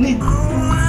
needs.